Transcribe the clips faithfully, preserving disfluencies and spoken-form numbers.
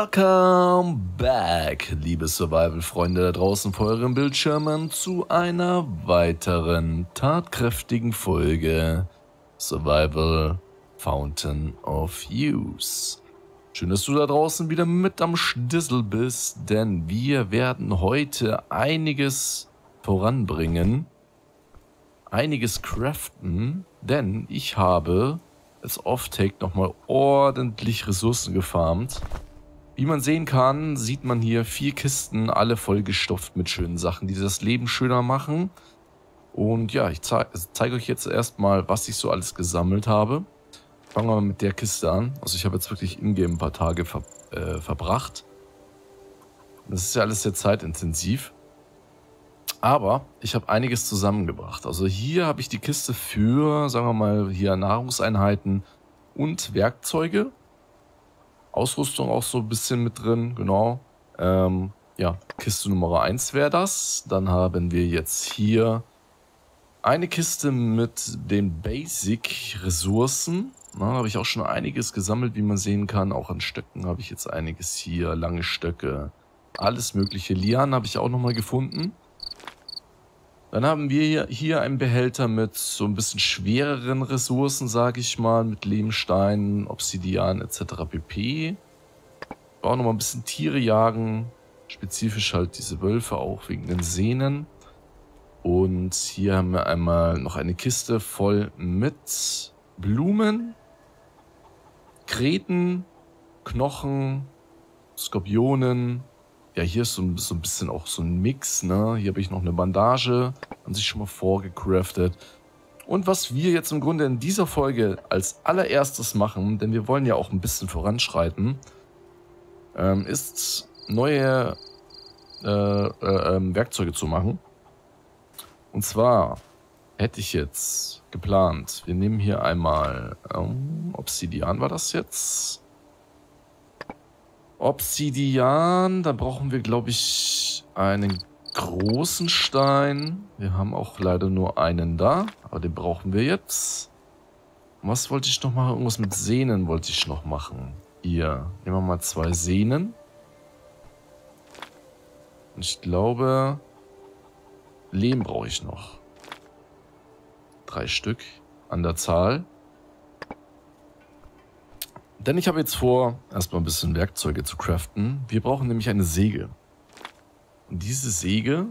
Welcome back, liebe Survival-Freunde da draußen vor euren Bildschirmen, zu einer weiteren tatkräftigen Folge Survival Fountain of Youth. Schön, dass du da draußen wieder mit am Stissel bist, denn wir werden heute einiges voranbringen, einiges craften, denn ich habe als Off-Take nochmal ordentlich Ressourcen gefarmt. Wie man sehen kann, sieht man hier vier Kisten, alle vollgestopft mit schönen Sachen, die das Leben schöner machen. Und ja, ich zeige zeig euch jetzt erstmal, was ich so alles gesammelt habe. Fangen wir mal mit der Kiste an. Also ich habe jetzt wirklich in-game ein paar Tage ver äh, verbracht. Das ist ja alles sehr zeitintensiv. Aber ich habe einiges zusammengebracht. Also hier habe ich die Kiste für, sagen wir mal, hier Nahrungseinheiten und Werkzeuge. Ausrüstung auch so ein bisschen mit drin, genau. Ähm, ja, Kiste Nummer eins wäre das. Dann haben wir jetzt hier eine Kiste mit den Basic-Ressourcen. Da habe ich auch schon einiges gesammelt, wie man sehen kann. Auch an Stöcken habe ich jetzt einiges hier. Lange Stöcke, alles mögliche. Lianen habe ich auch nochmal gefunden. Dann haben wir hier einen Behälter mit so ein bisschen schwereren Ressourcen, sage ich mal, mit Lehmsteinen, Obsidian et cetera pp. Auch nochmal ein bisschen Tiere jagen, spezifisch halt diese Wölfe auch wegen den Sehnen. Und hier haben wir einmal noch eine Kiste voll mit Blumen, Kreten, Knochen, Skorpionen. Ja, hier ist so ein, so ein bisschen auch so ein Mix, ne? Hier habe ich noch eine Bandage an sich schon mal vorgecraftet. Und was wir jetzt im Grunde in dieser Folge als allererstes machen, denn wir wollen ja auch ein bisschen voranschreiten, ähm, ist neue äh, äh, äh, Werkzeuge zu machen. Und zwar hätte ich jetzt geplant, wir nehmen hier einmal ähm, Obsidian war das jetzt. Obsidian, da brauchen wir, glaube ich, einen großen Stein. Wir haben auch leider nur einen da, aber den brauchen wir jetzt. Was wollte ich noch machen? Irgendwas mit Sehnen wollte ich noch machen. Hier, nehmen wir mal zwei Sehnen. Und ich glaube, Lehm brauche ich noch. Drei Stück an der Zahl. Denn ich habe jetzt vor, erstmal ein bisschen Werkzeuge zu craften. Wir brauchen nämlich eine Säge. Und diese Säge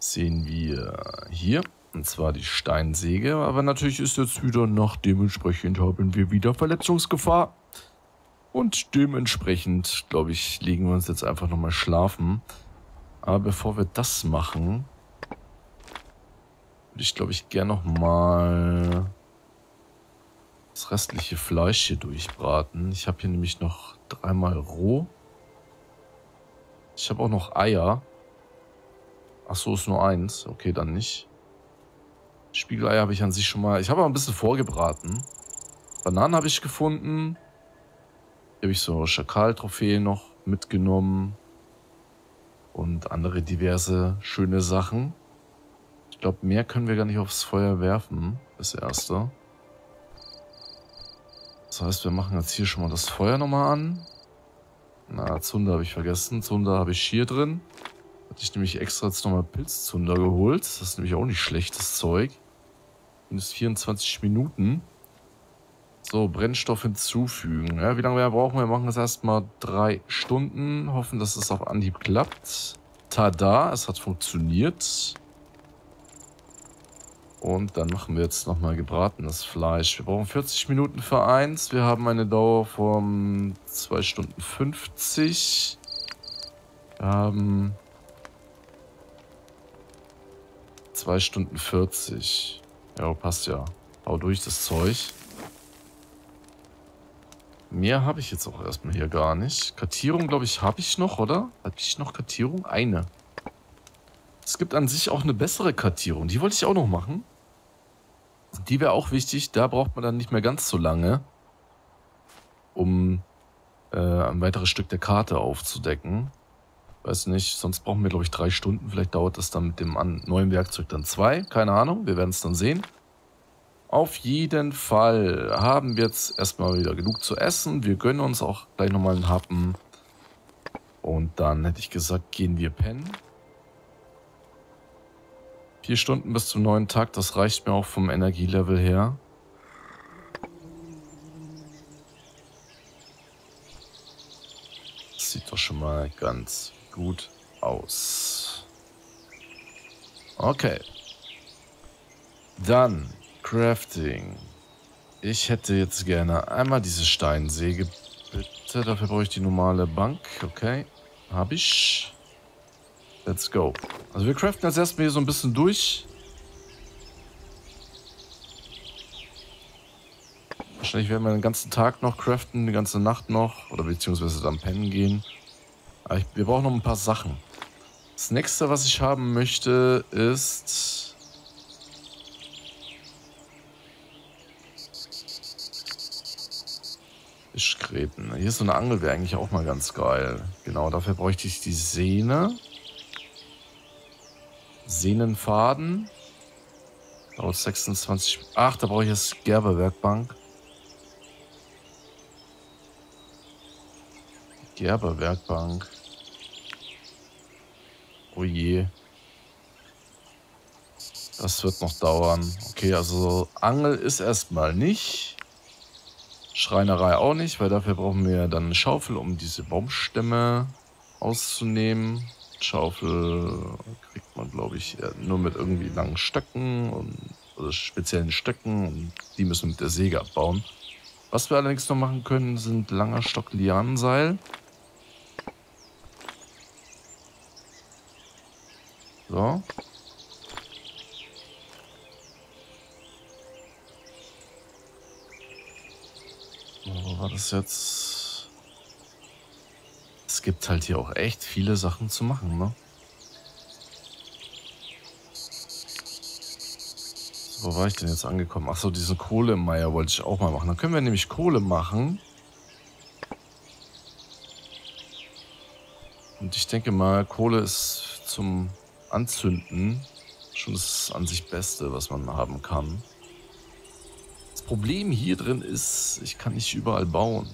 sehen wir hier. Und zwar die Steinsäge. Aber natürlich ist jetzt wieder noch dementsprechend haben wir wieder Verletzungsgefahr. Und dementsprechend, glaube ich, legen wir uns jetzt einfach nochmal schlafen. Aber bevor wir das machen, würde ich, glaube ich, gerne nochmal das restliche Fleisch hier durchbraten. Ich habe hier nämlich noch dreimal roh. Ich habe auch noch Eier. Ach so, ist nur eins. Okay, dann nicht. Spiegeleier habe ich an sich schon mal. Ich habe aber ein bisschen vorgebraten. Bananen habe ich gefunden. Hier habe ich so Schakal-Trophäe noch mitgenommen. Und andere diverse schöne Sachen. Ich glaube, mehr können wir gar nicht aufs Feuer werfen. Das erste. Das heißt, wir machen jetzt hier schon mal das Feuer nochmal an. Na, Zunder habe ich vergessen. Zunder habe ich hier drin. Hatte ich nämlich extra jetzt nochmal Pilzzunder geholt. Das ist nämlich auch nicht schlechtes Zeug. Minus vierundzwanzig Minuten. So, Brennstoff hinzufügen. Ja, wie lange wir brauchen? Wir machen das erstmal drei Stunden. Hoffen, dass es auf Anhieb klappt. Tada, es hat funktioniert. Und dann machen wir jetzt nochmal gebratenes Fleisch. Wir brauchen vierzig Minuten für eins. Wir haben eine Dauer von zwei Stunden fünfzig. Wir haben zwei Stunden vierzig. Ja, passt ja. Hau durch das Zeug. Mehr habe ich jetzt auch erstmal hier gar nicht. Kartierung, glaube ich, habe ich noch, oder? Habe ich noch Kartierung? Eine. Es gibt an sich auch eine bessere Kartierung. Die wollte ich auch noch machen. Die wäre auch wichtig, da braucht man dann nicht mehr ganz so lange, um äh, ein weiteres Stück der Karte aufzudecken. Weiß nicht, sonst brauchen wir, glaube ich, drei Stunden. Vielleicht dauert das dann mit dem an neuen Werkzeug dann zwei. Keine Ahnung, wir werden es dann sehen. Auf jeden Fall haben wir jetzt erstmal wieder genug zu essen. Wir gönnen uns auch gleich nochmal einen Happen. Und dann hätte ich gesagt, gehen wir pennen. Vier Stunden bis zum neuen Tag, das reicht mir auch vom Energielevel her. Das sieht doch schon mal ganz gut aus. Okay. Dann Crafting. Ich hätte jetzt gerne einmal diese Steinsäge, bitte. Dafür brauche ich die normale Bank. Okay, habe ich. Let's go. Also wir craften als erstes mal hier so ein bisschen durch. Wahrscheinlich werden wir den ganzen Tag noch craften, die ganze Nacht noch. Oder beziehungsweise dann pennen gehen. Aber ich, wir brauchen noch ein paar Sachen. Das nächste, was ich haben möchte, ist... Fischgräten. Hier ist so eine Angel, wäre eigentlich auch mal ganz geil. Genau, dafür bräuchte ich die Sehne. Sehnenfaden. Dauert sechsundzwanzig... Ach, da brauche ich jetzt Gerberwerkbank. Gerberwerkbank. Oh je. Das wird noch dauern. Okay, also Angel ist erstmal nicht. Schreinerei auch nicht, weil dafür brauchen wir dann eine Schaufel, um diese Baumstämme auszunehmen. Schaufel kriegt man, glaube ich, nur mit irgendwie langen Stöcken und also speziellen Stöcken. Und die müssen wir mit der Säge abbauen. Was wir allerdings noch machen können, sind langer Stock Lianenseil. So. Wo war das jetzt? Es gibt halt hier auch echt viele Sachen zu machen, ne? So, wo war ich denn jetzt angekommen? Achso, diese Kohle im Meier wollte ich auch mal machen. Dann können wir nämlich Kohle machen. Und ich denke mal, Kohle ist zum Anzünden schon das an sich Beste, was man haben kann. Problem hier drin ist, ich kann nicht überall bauen.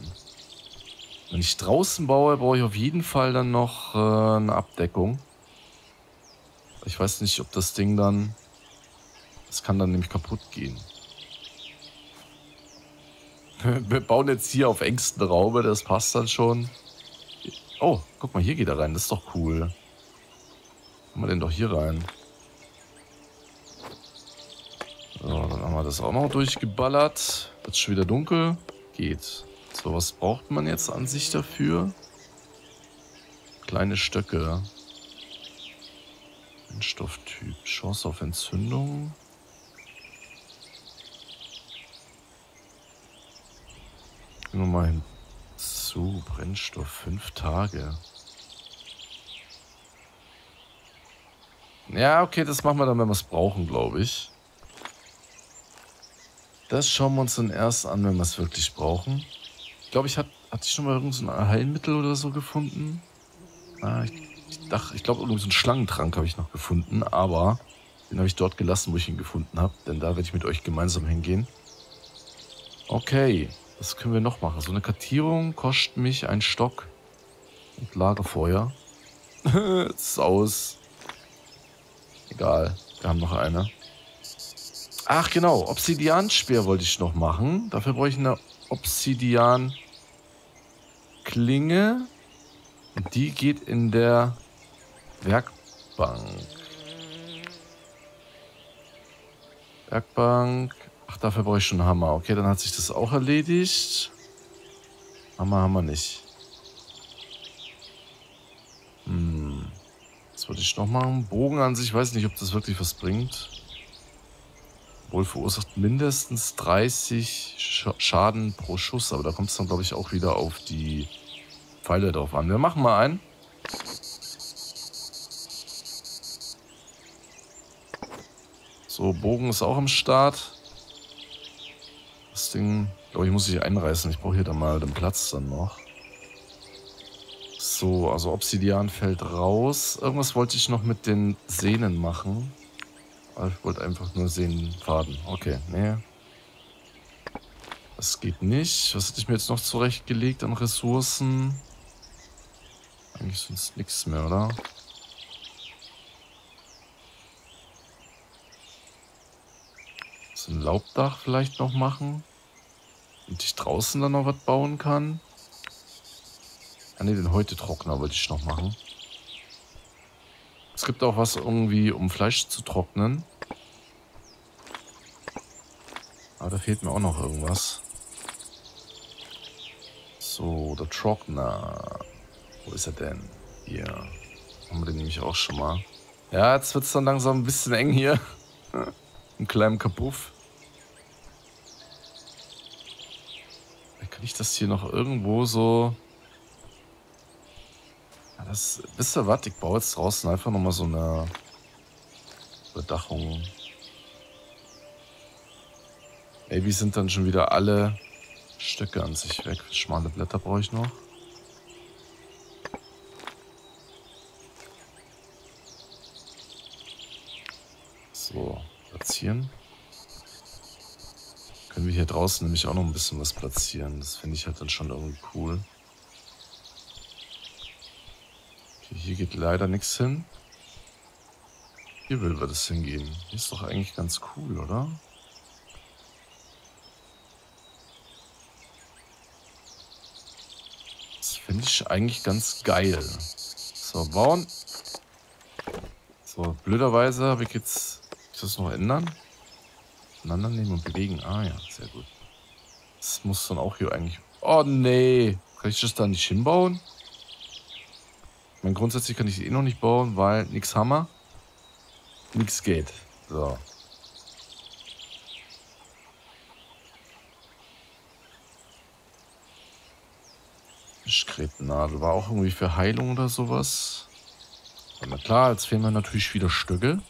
Wenn ich draußen baue, brauche ich auf jeden Fall dann noch äh, eine Abdeckung. Ich weiß nicht, ob das Ding dann... Das kann dann nämlich kaputt gehen. Wir bauen jetzt hier auf engstem Raum, das passt dann schon. Oh, guck mal, hier geht er rein, das ist doch cool. Kommen wir denn doch hier rein? So, dann haben wir das auch noch durchgeballert. Wird schon wieder dunkel. Geht. So, was braucht man jetzt an sich dafür? Kleine Stöcke. Stofftyp. Chance auf Entzündung. Nur mal hinzu. Brennstoff. Fünf Tage. Ja, okay, das machen wir dann, wenn wir es brauchen, glaube ich. Das schauen wir uns dann erst an, wenn wir es wirklich brauchen. Ich glaube, ich hat, hatte ich schon mal irgend so ein Heilmittel oder so gefunden. Ah, ich, ich dachte, ich glaube, irgend so einen Schlangentrank habe ich noch gefunden, aber den habe ich dort gelassen, wo ich ihn gefunden habe, denn da werde ich mit euch gemeinsam hingehen. Okay, was können wir noch machen? So eine Kartierung kostet mich einen Stock und Lagerfeuer. Ist aus. Egal, wir haben noch eine. Ach genau, Obsidian-Speer wollte ich noch machen. Dafür brauche ich eine Obsidian-Klinge. Und die geht in der Werkbank. Werkbank. Ach, dafür brauche ich schon einen Hammer. Okay, dann hat sich das auch erledigt. Hammer haben wir nicht. Hm. Was wollte ich noch machen? Bogen an sich, ich weiß nicht, ob das wirklich was bringt. Wohl verursacht mindestens dreißig Sch Schaden pro Schuss. Aber da kommt es dann, glaube ich, auch wieder auf die Pfeile drauf an. Wir machen mal einen. So, Bogen ist auch am Start. Das Ding, glaube ich, muss ich einreißen. Ich brauche hier dann mal den Platz dann noch. So, also Obsidian fällt raus. Irgendwas wollte ich noch mit den Sehnen machen. Ich wollte einfach nur sehen, Faden. Okay, nee. Das geht nicht. Was hatte ich mir jetzt noch zurechtgelegt an Ressourcen? Eigentlich sonst nichts mehr, oder? So ein Laubdach vielleicht noch machen. Damit ich draußen dann noch was bauen kann. Ah ne, den Häutetrockner wollte ich noch machen. Es gibt auch was irgendwie, um Fleisch zu trocknen. Aber da fehlt mir auch noch irgendwas. So, der Trockner. Wo ist er denn? Hier. Haben wir den nämlich auch schon mal. Ja, jetzt wird es dann langsam ein bisschen eng hier. Einen kleinen Kapuff. Kann ich das hier noch irgendwo so... Das, wisst ihr was? Ich baue jetzt draußen einfach nochmal so eine Bedachung. Maybe sind dann schon wieder alle Stöcke an sich weg. Schmale Blätter brauche ich noch. So, platzieren. Können wir hier draußen nämlich auch noch ein bisschen was platzieren. Das finde ich halt dann schon irgendwie cool. Hier geht leider nichts hin. Hier will wir das hingehen. Hier ist doch eigentlich ganz cool, oder? Das finde ich eigentlich ganz geil. So, bauen. So, blöderweise habe ich jetzt... Kann ich das noch ändern? Einander nehmen und bewegen. Ah ja, sehr gut. Das muss dann auch hier eigentlich... Oh nee! Kann ich das da nicht hinbauen? Ich meine, grundsätzlich kann ich sie eh noch nicht bauen, weil nichts Hammer, nichts geht. So. Fischkretennadel war auch irgendwie für Heilung oder sowas. Aber na klar, jetzt fehlen mir natürlich wieder Stöcke.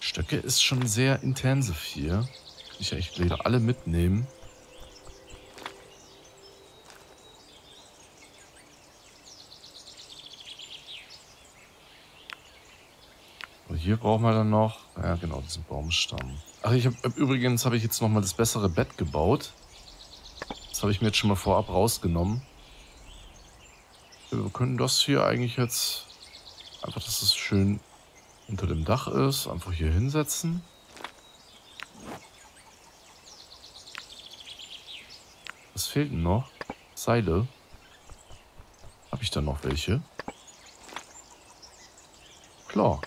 Stöcke ist schon sehr intensiv hier. Kann ich ja echt wieder alle mitnehmen. Hier brauchen wir dann noch, ja genau, diesen Baumstamm. Ach, ich habe übrigens habe ich jetzt nochmal das bessere Bett gebaut. Das habe ich mir jetzt schon mal vorab rausgenommen. Wir können das hier eigentlich jetzt, einfach, dass es schön unter dem Dach ist, einfach hier hinsetzen. Was fehlt denn noch? Seile. Habe ich da noch welche? Klar.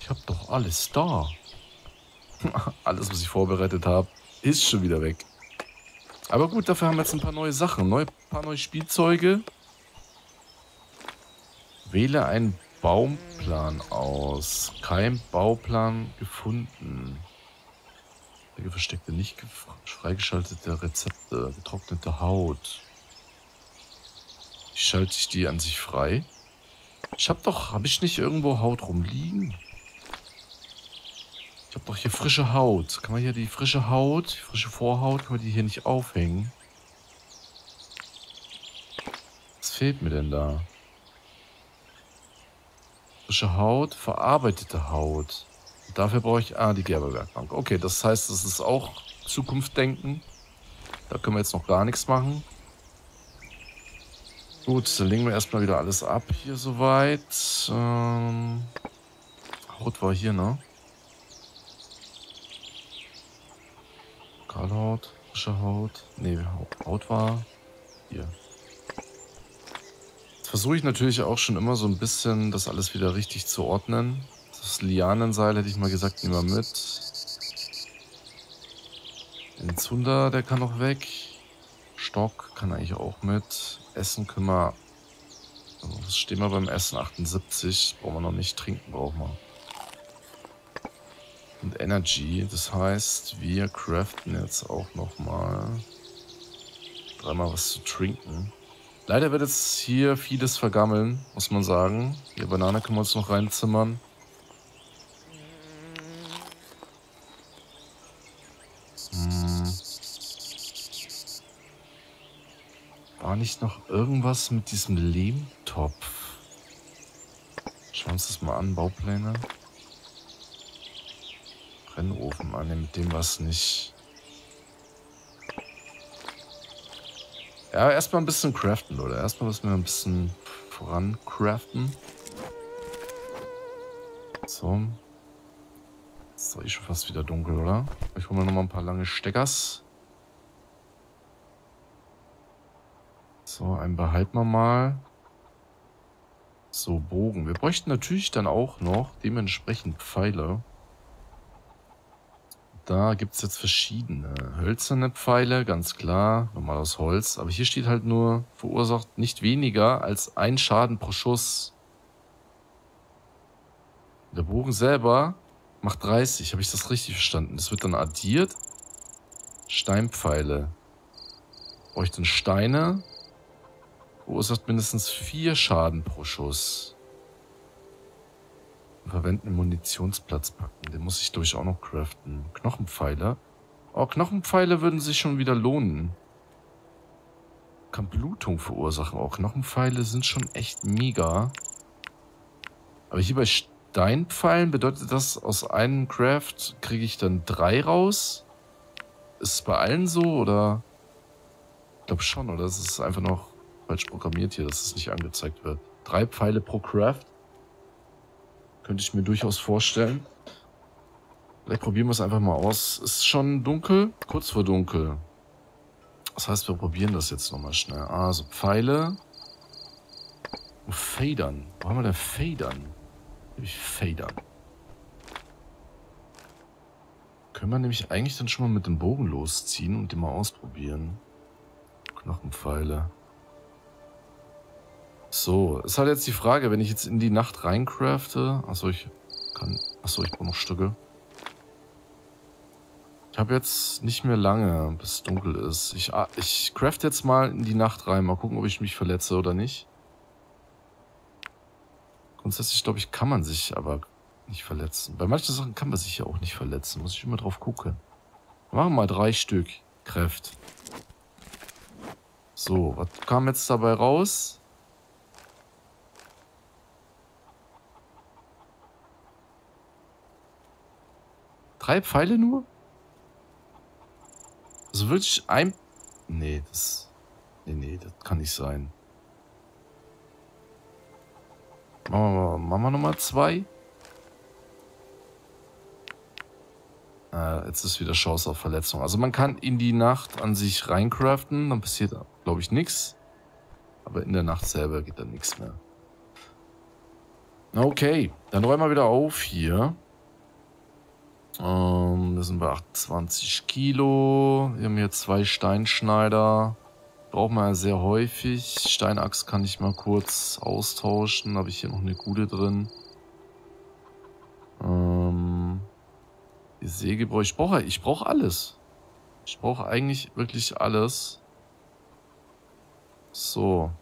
Ich hab doch alles da. Alles, was ich vorbereitet habe, ist schon wieder weg. Aber gut, dafür haben wir jetzt ein paar neue Sachen. Ein paar neue Spielzeuge. Wähle einen Baumplan aus. Kein Bauplan gefunden. Versteckte, nicht freigeschaltete Rezepte. Getrocknete Haut. Wie schalte ich die an sich frei? Ich hab doch... Hab ich nicht irgendwo Haut rumliegen? Ich habe doch hier frische Haut. Kann man hier die frische Haut, die frische Vorhaut, kann man die hier nicht aufhängen? Was fehlt mir denn da? Frische Haut, verarbeitete Haut. Und dafür brauche ich... Ah, die Gerberwerkbank. Okay, das heißt, das ist auch Zukunftsdenken. Da können wir jetzt noch gar nichts machen. Gut, dann legen wir erstmal wieder alles ab hier soweit. Ähm, Haut war hier, ne? Kahlhaut, frische Haut. Ne, Haut war hier. Jetzt versuche ich natürlich auch schon immer so ein bisschen, das alles wieder richtig zu ordnen. Das Lianenseil hätte ich mal gesagt, nehmen wir mit. Den Zunder, der kann noch weg. Stock kann eigentlich auch mit. Essen können wir... Also was stehen wir beim Essen? achtundsiebzig. Brauchen wir noch nicht. Trinken brauchen wir. Und Energy, das heißt, wir craften jetzt auch nochmal dreimal was zu trinken. Leider wird jetzt hier vieles vergammeln, muss man sagen. Die Banane können wir uns noch reinzimmern. Hm. War nicht noch irgendwas mit diesem Lehmtopf? Schauen wir uns das mal an, Baupläne. Brennofen an, mit dem war es nicht. Ja, erstmal ein bisschen craften, Leute. Erstmal müssen wir ein bisschen voran craften. So. Ist doch eh schon fast wieder dunkel, oder? Ich hole mir nochmal ein paar lange Steckers. So, einen behalten wir mal. So, Bogen. Wir bräuchten natürlich dann auch noch dementsprechend Pfeile. Da gibt es jetzt verschiedene hölzerne Pfeile, ganz klar, normal aus Holz. Aber hier steht halt nur, verursacht nicht weniger als ein Schaden pro Schuss. Der Bogen selber macht dreißig, habe ich das richtig verstanden? Das wird dann addiert. Steinpfeile. Brauche ich dann Steine? Verursacht mindestens vier Schaden pro Schuss. Verwenden Munitionsplatz packen. Den muss ich durch auch noch craften. Knochenpfeile. Oh, Knochenpfeile würden sich schon wieder lohnen. Kann Blutung verursachen. Oh, Knochenpfeile sind schon echt mega. Aber hier bei Steinpfeilen bedeutet das, aus einem Craft kriege ich dann drei raus. Ist es bei allen so, oder? Ich glaube schon, oder? Es ist einfach noch falsch programmiert hier, dass es nicht angezeigt wird. Drei Pfeile pro Craft. Könnte ich mir durchaus vorstellen. Vielleicht probieren wir es einfach mal aus. Ist schon dunkel? Kurz vor dunkel. Das heißt, wir probieren das jetzt nochmal schnell. Also Pfeile. Und Federn. Wo haben wir denn Federn? Nämlich Federn. Können wir nämlich eigentlich dann schon mal mit dem Bogen losziehen und den mal ausprobieren. Knochenpfeile. So, ist halt jetzt die Frage, wenn ich jetzt in die Nacht reincrafte. Achso, ich kann. Achso, ich brauche noch Stücke. Ich habe jetzt nicht mehr lange, bis es dunkel ist. Ich, ich crafte jetzt mal in die Nacht rein. Mal gucken, ob ich mich verletze oder nicht. Grundsätzlich, glaube ich, kann man sich aber nicht verletzen. Bei manchen Sachen kann man sich ja auch nicht verletzen. Muss ich immer drauf gucken. Wir machen mal drei Stück Kräft. So, was kam jetzt dabei raus? Drei Pfeile nur? Also wirklich ein... Nee, das... Nee, nee, das kann nicht sein. Machen wir, machen wir nochmal zwei. Äh, jetzt ist wieder Chance auf Verletzung. Also man kann in die Nacht an sich reincraften, dann passiert, glaube ich, nichts. Aber in der Nacht selber geht dann nichts mehr. Okay, dann räumen wir wieder auf hier. Ähm, wir sind bei achtundzwanzig Kilo. Wir haben hier zwei Steinschneider. Brauchen wir ja sehr häufig. Steinachs kann ich mal kurz austauschen. Habe ich hier noch eine gute drin. Ähm, die Säge brauche ich. Ich brauche, ich brauche alles. Ich brauche eigentlich wirklich alles. So.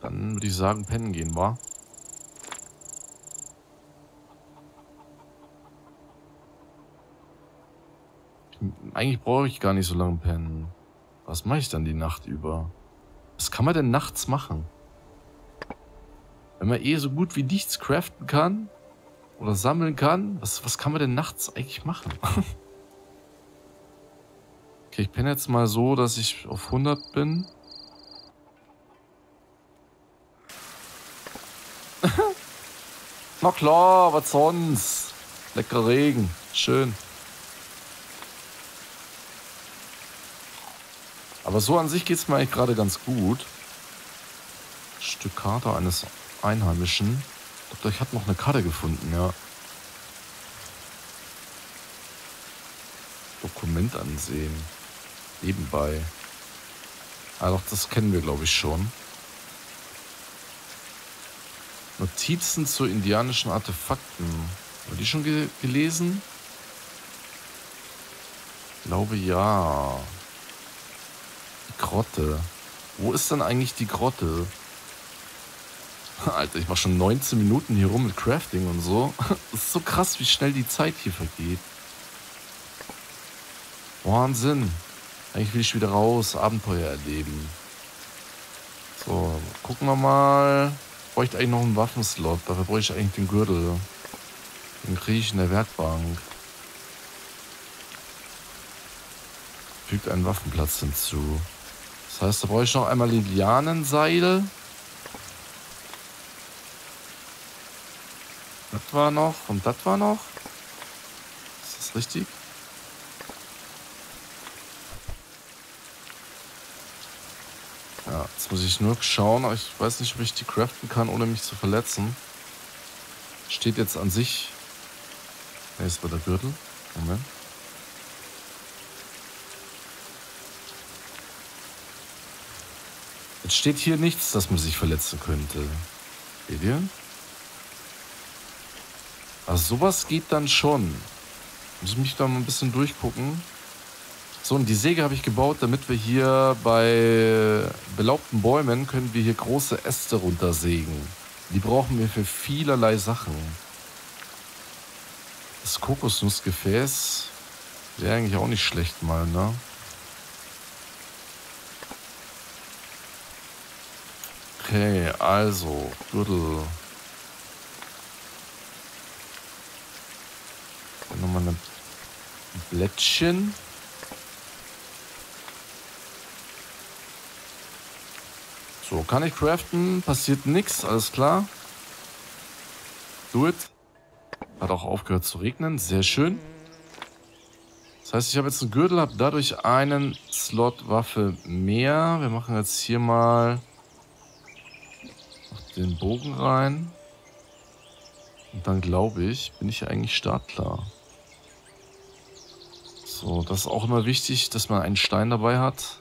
Dann würde ich sagen, pennen gehen, wa? Eigentlich brauche ich gar nicht so lange pennen. Was mache ich dann die Nacht über? Was kann man denn nachts machen? Wenn man eh so gut wie nichts craften kann oder sammeln kann, was, was kann man denn nachts eigentlich machen? Okay, ich penne jetzt mal so, dass ich auf hundert bin. Na klar, was sonst? Lecker Regen, schön. Aber so an sich geht es mir eigentlich gerade ganz gut. Stück Karte eines Einheimischen. Ich glaube, ich habe noch eine Karte gefunden, ja. Dokument ansehen. Nebenbei. Ah, doch, das kennen wir, glaube ich, schon. Notizen zu indianischen Artefakten. Haben wir die schon ge- gelesen? Ich glaube, ja. Grotte. Wo ist denn eigentlich die Grotte? Alter, ich mache schon neunzehn Minuten hier rum mit Crafting und so. Das ist so krass, wie schnell die Zeit hier vergeht. Wahnsinn. Eigentlich will ich wieder raus, Abenteuer erleben. So, gucken wir mal. Ich bräuchte eigentlich noch einen Waffenslot. Dafür bräuchte ich eigentlich den Gürtel. Den kriege ich in der Werkbank. Fügt einen Waffenplatz hinzu. Das heißt, da brauche ich noch einmal Lilianenseil. Das war noch und das war noch. Ist das richtig? Ja, jetzt muss ich nur schauen. Ich weiß nicht, ob ich die craften kann, ohne mich zu verletzen. Steht jetzt an sich. Ne, ist bei der Gürtel. Moment. Jetzt steht hier nichts, dass man sich verletzen könnte. Seht ihr? Also sowas geht dann schon. Muss ich mich da mal ein bisschen durchgucken. So, und die Säge habe ich gebaut, damit wir hier bei belaubten Bäumen können wir hier große Äste runtersägen. Die brauchen wir für vielerlei Sachen. Das Kokosnussgefäß wäre eigentlich auch nicht schlecht mal, ne? Okay, also, Gürtel. Nochmal ein Blättchen. So, kann ich craften, passiert nichts, alles klar. Do it. Hat auch aufgehört zu regnen, sehr schön. Das heißt, ich habe jetzt einen Gürtel, habe dadurch einen Slot Waffe mehr. Wir machen jetzt hier mal den Bogen rein. Und dann glaube ich, bin ich eigentlich startklar. So, das ist auch immer wichtig, dass man einen Stein dabei hat.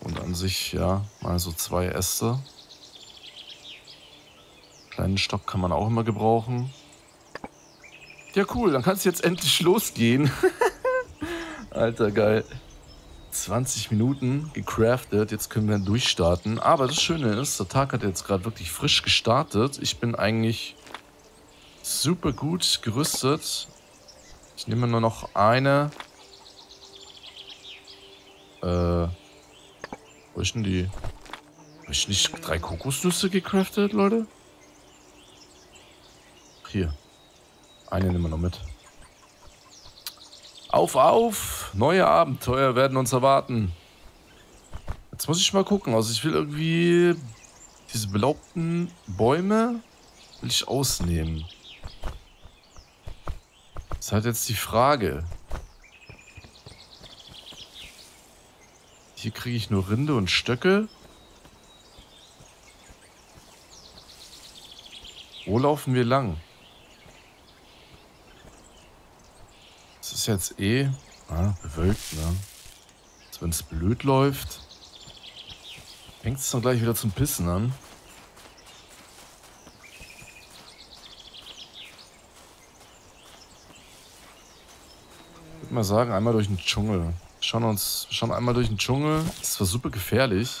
Und an sich, ja, mal so zwei Äste. Kleinen Stock kann man auch immer gebrauchen. Ja, cool, dann kann es jetzt endlich losgehen. Alter, geil. zwanzig Minuten gecraftet, jetzt können wir durchstarten. Aber das Schöne ist, der Tag hat jetzt gerade wirklich frisch gestartet. Ich bin eigentlich super gut gerüstet. Ich nehme nur noch eine. Äh, wo ist denn die? Habe ich nicht drei Kokosnüsse gecraftet, Leute? Hier. Eine nehmen wir noch mit. Auf, auf! Neue Abenteuer werden uns erwarten. Jetzt muss ich mal gucken. Also ich will irgendwie diese belaubten Bäume will ich ausnehmen. Das ist halt jetzt die Frage. Hier kriege ich nur Rinde und Stöcke. Wo laufen wir lang? Ist jetzt eh ah, bewölkt, ne? Wenn es blöd läuft, fängt es dann gleich wieder zum Pissen an. Ich würde mal sagen, einmal durch den Dschungel. Schauen wir uns schauen einmal durch den Dschungel. Das war super gefährlich.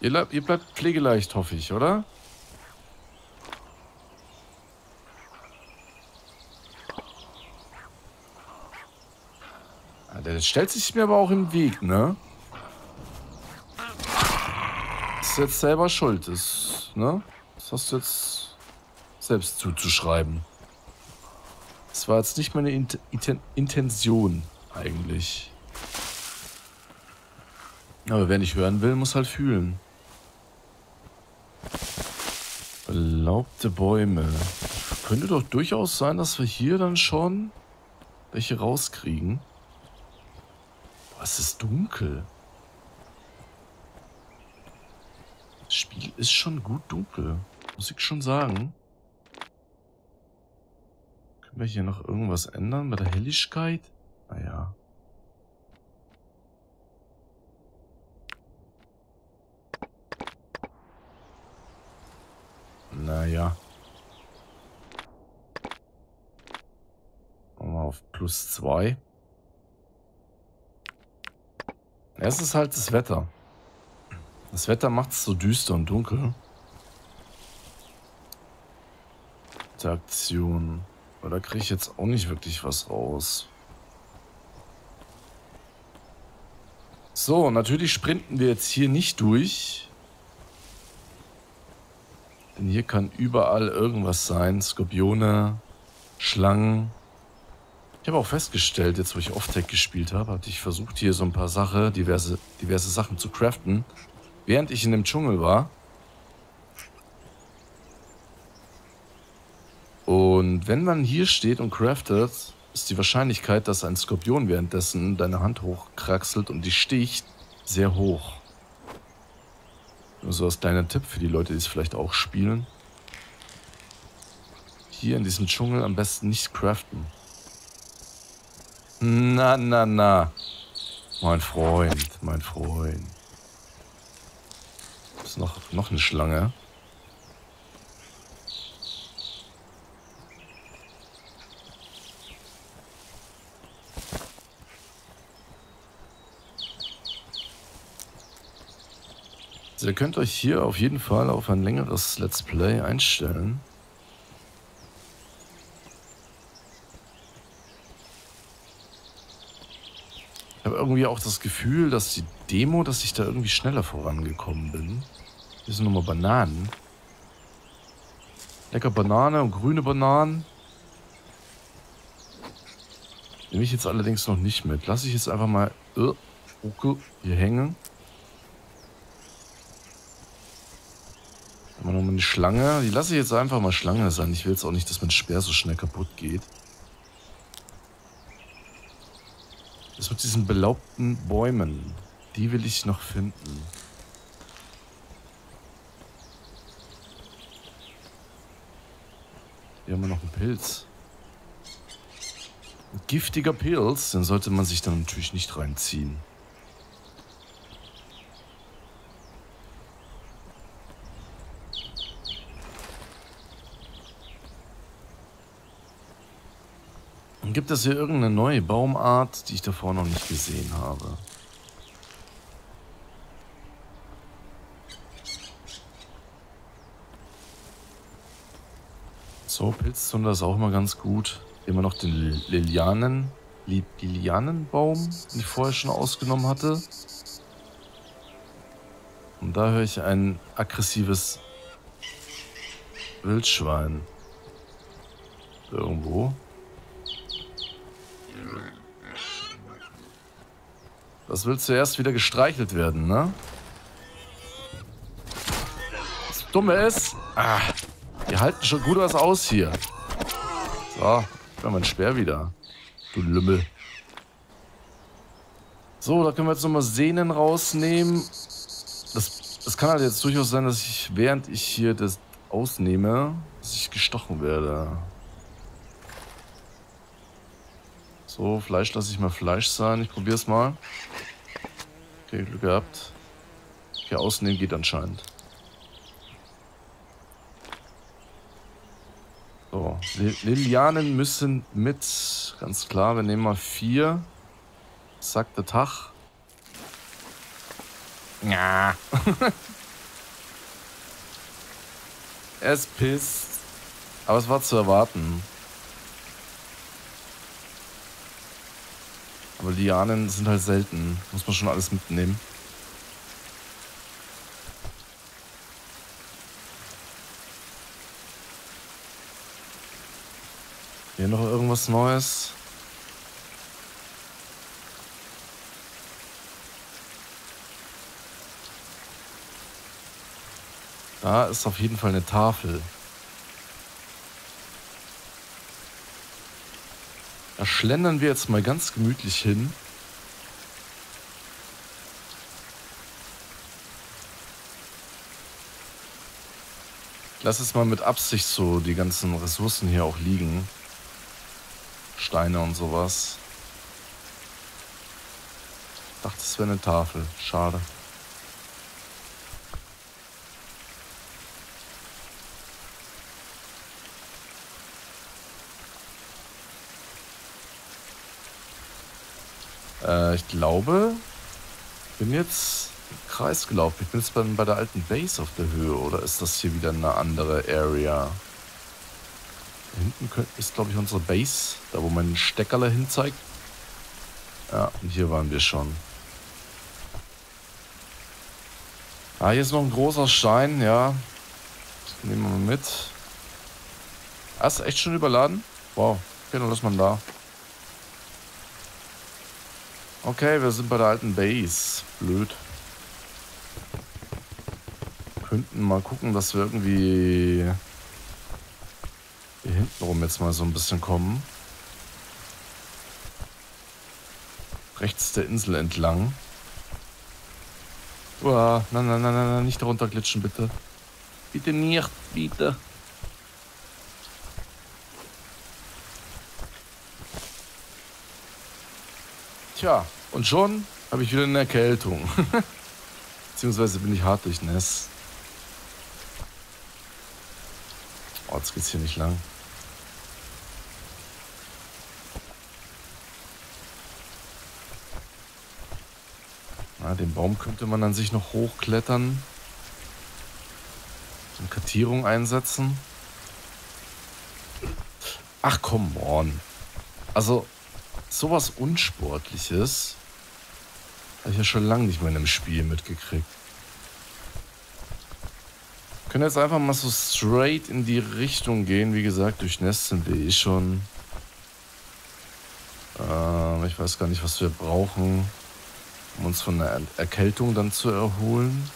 Ihr bleibt, ihr bleibt pflegeleicht, hoffe ich, oder? Der stellt sich mir aber auch im Weg, ne? Ist jetzt selber schuld, ist, ne? Das hast du jetzt selbst zuzuschreiben. Das war jetzt nicht meine Int- Int- Intention, eigentlich. Aber wer nicht hören will, muss halt fühlen. Belaubte Bäume. Könnte doch durchaus sein, dass wir hier dann schon welche rauskriegen. Boah, es ist dunkel. Das Spiel ist schon gut dunkel. Muss ich schon sagen. Können wir hier noch irgendwas ändern bei der Helligkeit? Naja. Naja. Machen wir auf plus zwei. Es ist halt das Wetter. Das Wetter macht es so düster und dunkel. Interaktion. Aber da kriege ich jetzt auch nicht wirklich was raus. So, natürlich sprinten wir jetzt hier nicht durch. Denn hier kann überall irgendwas sein. Skorpione, Schlangen. Ich habe auch festgestellt, jetzt wo ich Off-Tech gespielt habe, hatte ich versucht, hier so ein paar Sachen, diverse, diverse Sachen zu craften, während ich in dem Dschungel war. Und wenn man hier steht und craftet, ist die Wahrscheinlichkeit, dass ein Skorpion währenddessen deine Hand hochkraxelt und dich sticht, sehr hoch. Nur so als kleiner Tipp für die Leute, die es vielleicht auch spielen. Hier in diesem Dschungel am besten nicht craften. Na, na, na. Mein Freund, mein Freund. Ist noch, noch eine Schlange. Ihr könnt euch hier auf jeden Fall auf ein längeres Let's Play einstellen. Ich habe irgendwie auch das Gefühl, dass die Demo, dass ich da irgendwie schneller vorangekommen bin. Hier sind nochmal Bananen. Lecker Banane und grüne Bananen. Nehme ich jetzt allerdings noch nicht mit. Lasse ich jetzt einfach mal hier hängen. Noch mal eine Schlange. Die lasse ich jetzt einfach mal Schlange sein. Ich will jetzt auch nicht, dass mein Speer so schnell kaputt geht. Das mit diesen belaubten Bäumen. Die will ich noch finden. Hier haben wir noch einen Pilz. Ein giftiger Pilz. Den sollte man sich dann natürlich nicht reinziehen. Gibt es hier irgendeine neue Baumart, die ich davor noch nicht gesehen habe? So, Pilzzunder ist auch immer ganz gut. Immer noch den Lilianen, Lilianenbaum, den ich vorher schon ausgenommen hatte. Und da höre ich ein aggressives Wildschwein. Irgendwo. Das will zuerst wieder gestreichelt werden, ne? Das Dumme ist, ah, die halten schon gut was aus hier. So, ich mein Speer wieder. Du Lümmel. So, da können wir jetzt nochmal Sehnen rausnehmen. Das, das kann halt jetzt durchaus sein, dass ich, während ich hier das ausnehme, dass ich gestochen werde. So, Fleisch lasse ich mal Fleisch sein. Ich probiere es mal. Okay, Glück gehabt. Hier ausnehmen geht anscheinend. So, Lilianen müssen mit. Ganz klar, wir nehmen mal vier. Zack, der Tag. Ja. Es pisst. Aber es war zu erwarten. Aber Lianen sind halt selten. Muss man schon alles mitnehmen. Hier noch irgendwas Neues. Da ist auf jeden Fall eine Tafel. Da schlendern wir jetzt mal ganz gemütlich hin. Ich lasse es mal mit Absicht so die ganzen Ressourcen hier auch liegen. Steine und sowas. Ich dachte, es wäre eine Tafel. Schade. Ich glaube, ich bin jetzt im Kreis gelaufen. Ich bin jetzt bei, bei der alten Base auf der Höhe. Oder ist das hier wieder eine andere Area? Da hinten ist, glaube ich, unsere Base. Da, wo mein Steckerle hin zeigt. Ja, und hier waren wir schon. Ah, hier ist noch ein großer Stein, ja. Nehmen wir mal mit. Ah, ist echt schon überladen? Wow. Genau, dass man da. Okay, wir sind bei der alten Base. Blöd. Wir könnten mal gucken, dass wir irgendwie hier hinten rum jetzt mal so ein bisschen kommen. Rechts der Insel entlang. Uah, nein, nein, nein, nein, nicht darunter glitschen, bitte. Bitte nicht, bitte. Tja, und schon habe ich wieder eine Erkältung. Beziehungsweise bin ich hart durchnässt. Oh, jetzt geht's hier nicht lang. Na, den Baum könnte man an sich noch hochklettern. Und Kartierung einsetzen. Ach, komm on. Also, sowas Unsportliches habe ich ja schon lange nicht mehr in einem Spiel mitgekriegt. Wir können jetzt einfach mal so straight in die Richtung gehen. Wie gesagt, durchnässt sind wir eh schon. Ähm, ich weiß gar nicht, was wir brauchen, um uns von der Erkältung dann zu erholen.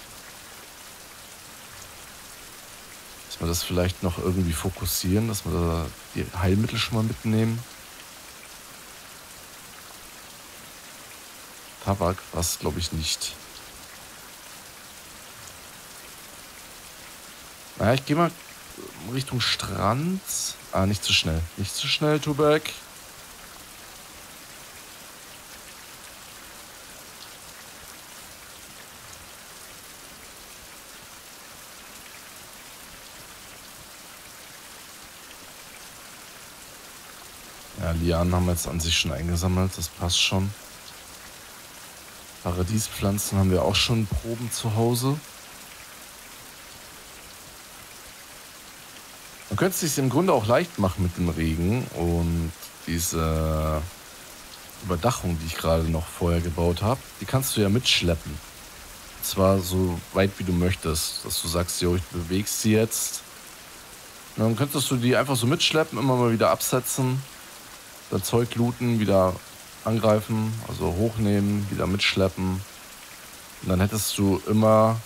Dass wir das vielleicht noch irgendwie fokussieren, dass wir da die Heilmittel schon mal mitnehmen. Tabak, was glaube ich nicht. Naja, ich gehe mal Richtung Strand. Ah, nicht zu schnell. Nicht zu schnell, Tubak. Ja, Lianen haben wir jetzt an sich schon eingesammelt. Das passt schon. Paradiespflanzen haben wir auch schon Proben zu Hause. Man könnte es sich im Grunde auch leicht machen mit dem Regen und diese Überdachung, die ich gerade noch vorher gebaut habe, die kannst du ja mitschleppen. Und zwar so weit wie du möchtest, dass du sagst, jo, ich bewege sie jetzt. Und dann könntest du die einfach so mitschleppen, immer mal wieder absetzen, das Zeug looten, wieder angreifen, also hochnehmen, wieder mitschleppen. Und dann hättest du immer,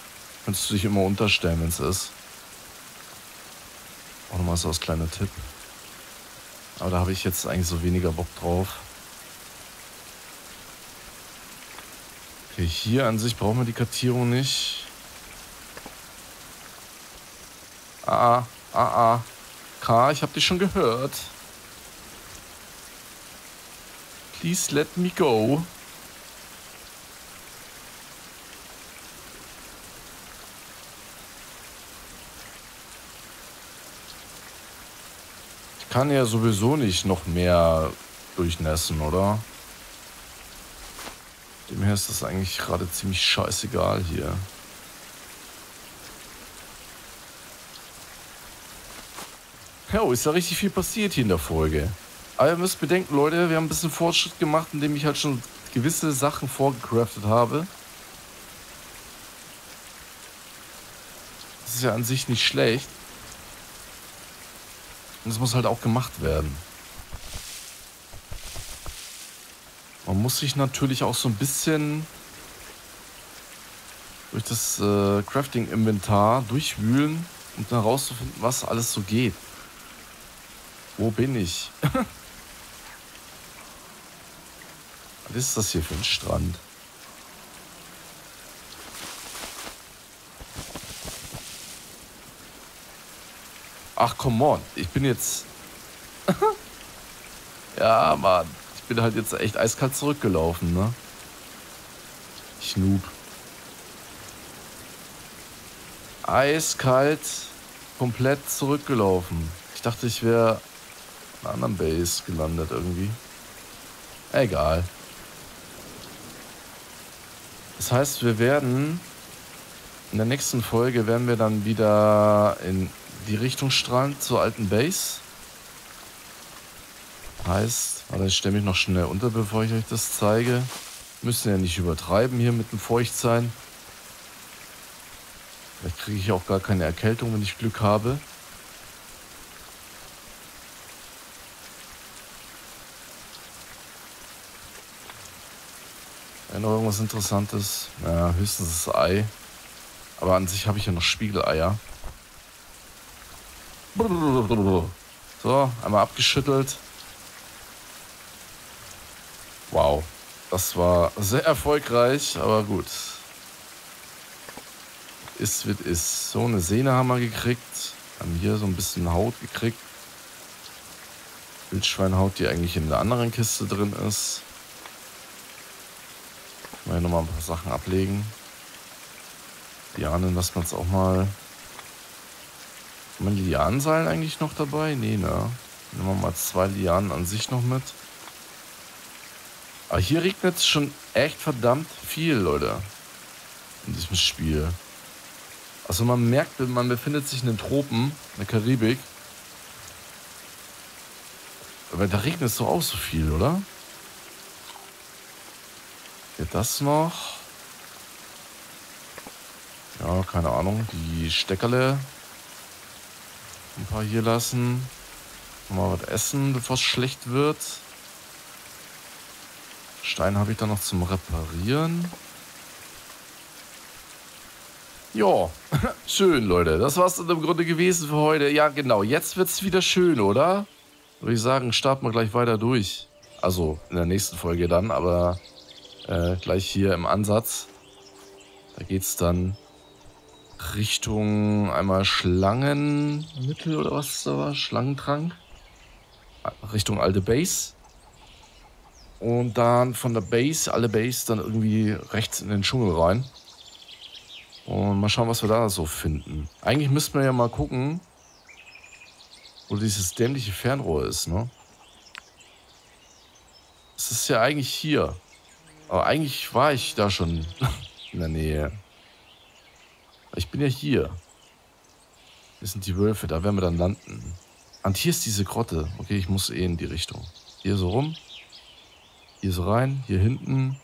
könntest du dich immer unterstellen, wenn es ist. Auch nochmal so als kleiner Tipp. Aber da habe ich jetzt eigentlich so weniger Bock drauf. Okay, hier an sich brauchen wir die Kartierung nicht. Ah, ah, ah. K, ich habe dich schon gehört. Please let me go. Ich kann ja sowieso nicht noch mehr durchnässen, oder? Dem her ist das eigentlich gerade ziemlich scheißegal hier. Jo, ist da richtig viel passiert hier in der Folge. Aber ihr müsst bedenken, Leute, wir haben ein bisschen Fortschritt gemacht, indem ich halt schon gewisse Sachen vorgecraftet habe. Das ist ja an sich nicht schlecht. Und das muss halt auch gemacht werden. Man muss sich natürlich auch so ein bisschen durch das äh, Crafting-Inventar durchwühlen und dann herauszufinden, was alles so geht. Wo bin ich? Was ist das hier für ein Strand? Ach, come on. Ich bin jetzt... ja, Mann. Ich bin halt jetzt echt eiskalt zurückgelaufen, ne? Ich Noob. Eiskalt komplett zurückgelaufen. Ich dachte, ich wäre in einer anderen Base gelandet irgendwie. Egal. Das heißt, wir werden in der nächsten Folge werden wir dann wieder in die Richtung Strand zur alten Base. Heißt, also ich stelle mich noch schnell unter, bevor ich euch das zeige. Müssen ja nicht übertreiben hier mit dem Feuchtsein. Vielleicht kriege ich auch gar keine Erkältung, wenn ich Glück habe. Ja, noch irgendwas Interessantes? Naja, höchstens das Ei. Aber an sich habe ich ja noch Spiegeleier. So, einmal abgeschüttelt. Wow, das war sehr erfolgreich, aber gut. Ist wird ist. So, eine Sehne haben wir gekriegt. Haben hier so ein bisschen Haut gekriegt. Wildschweinhaut, die eigentlich in der anderen Kiste drin ist. Mal hier nochmal ein paar Sachen ablegen. Lianen lassen wir jetzt auch mal. Haben wir ein Lianenseil eigentlich noch dabei? Nee, ne? Nehmen wir mal zwei Lianen an sich noch mit. Aber hier regnet es schon echt verdammt viel, Leute. In diesem Spiel. Also man merkt, man befindet sich in den Tropen, in der Karibik. Aber da regnet es doch auch so viel, oder? Ja, das noch. Ja, keine Ahnung. Die Steckerle. Ein paar hier lassen. Mal was essen, bevor es schlecht wird. Stein habe ich dann noch zum Reparieren. Ja, schön, Leute. Das war's dann im Grunde gewesen für heute. Ja, genau. Jetzt wird's wieder schön, oder? Würde ich sagen, starten wir gleich weiter durch. Also, in der nächsten Folge dann, aber äh, gleich hier im Ansatz. Da geht's dann Richtung einmal Schlangenmittel oder was da war? Schlangentrank. Richtung alte Base. Und dann von der Base, alle Base, dann irgendwie rechts in den Dschungel rein. Und mal schauen, was wir da so finden. Eigentlich müssten wir ja mal gucken, wo dieses dämliche Fernrohr ist, ne? Es ist ja eigentlich hier. Aber eigentlich war ich da schon in der Nähe. Ich bin ja hier. Hier sind die Wölfe, da werden wir dann landen. Und hier ist diese Grotte. Okay, ich muss eh in die Richtung. Hier so rum. Hier so rein, hier hinten.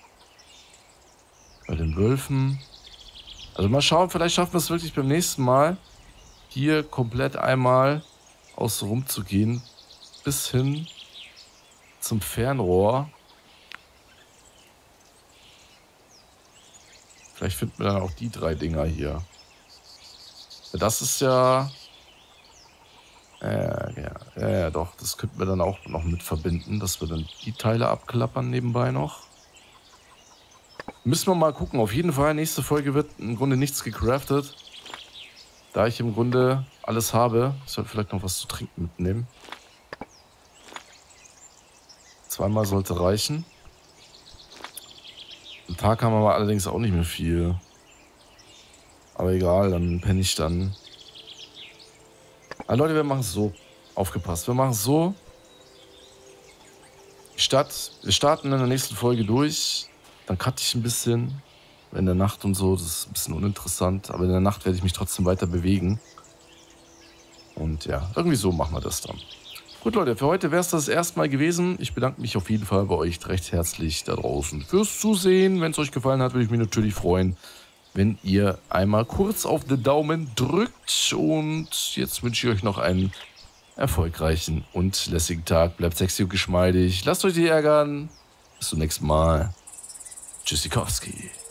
Bei den Wölfen. Also mal schauen, vielleicht schaffen wir es wirklich beim nächsten Mal, hier komplett einmal außen rum zu gehen. Bis hin zum Fernrohr. Vielleicht finden wir dann auch die drei Dinger hier. Das ist ja... Ja, ja, ja, ja, doch. Das könnten wir dann auch noch mit verbinden, dass wir dann die Teile abklappern nebenbei noch. Müssen wir mal gucken. Auf jeden Fall, nächste Folge wird im Grunde nichts gecraftet. Da ich im Grunde alles habe. Ich sollte vielleicht noch was zu trinken mitnehmen. Zweimal sollte reichen. Am Tag haben wir aber allerdings auch nicht mehr viel. Aber egal, dann penne ich dann. Also Leute, wir machen es so. Aufgepasst. Wir machen es so. Statt, wir starten in der nächsten Folge durch. Dann cutte ich ein bisschen. In der Nacht und so. Das ist ein bisschen uninteressant. Aber in der Nacht werde ich mich trotzdem weiter bewegen. Und ja, irgendwie so machen wir das dann. Gut, Leute, für heute wäre es das erstmal gewesen. Ich bedanke mich auf jeden Fall bei euch recht herzlich da draußen fürs Zusehen. Wenn es euch gefallen hat, würde ich mich natürlich freuen, wenn ihr einmal kurz auf den Daumen drückt. Und jetzt wünsche ich euch noch einen erfolgreichen und lässigen Tag. Bleibt sexy und geschmeidig. Lasst euch nicht ärgern. Bis zum nächsten Mal. Tschüssikowski.